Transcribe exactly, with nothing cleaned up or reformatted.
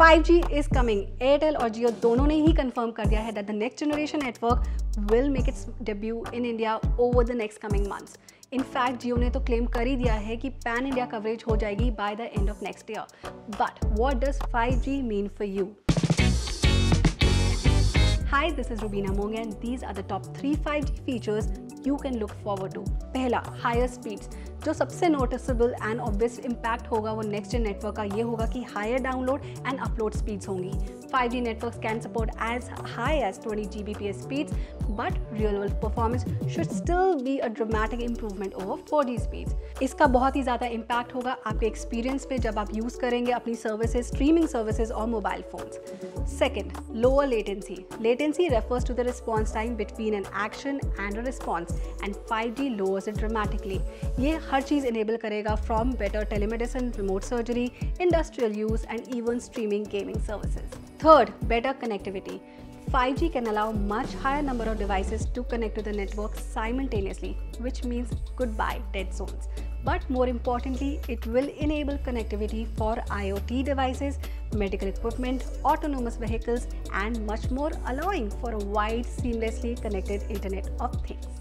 five G is coming. Airtel और Jio दोनों ने ही कंफर्म कर दिया है that the next generation network will make its debut in India over the next coming months. In fact, Jio ने तो claim कर ही दिया है कि pan India coverage हो जाएगी by the end of next year. But what does five G mean for you? Hi, this is Rubina Monga and these are the top three five G features you can look forward to. पहला, higher speeds. जो सबसे noticeable and obvious impact होगा वो next gen network का ये होगा कि higher download and upload speeds होंगी. five G networks can support as high as twenty G B P S speeds, but real world performance should still be a dramatic improvement over four G speeds. इसका बहुत ही ज़्यादा impact होगा आपके experience पे जब आप use करेंगे अपनी services, streaming services और mobile phones. Second, lower latency. Latency refers to the response time between an action and a response, and five G lowers it dramatically. ये हर चीज़ enable करेगा from better telemedicine, remote surgery, industrial use and even streaming gaming services. Third, better connectivity. five G can allow much higher number of devices to connect to the network simultaneously, which means goodbye dead zones. But more importantly, it will enable connectivity for IoT devices, medical equipment, autonomous vehicles and much more, allowing for a wide, seamlessly connected Internet of Things.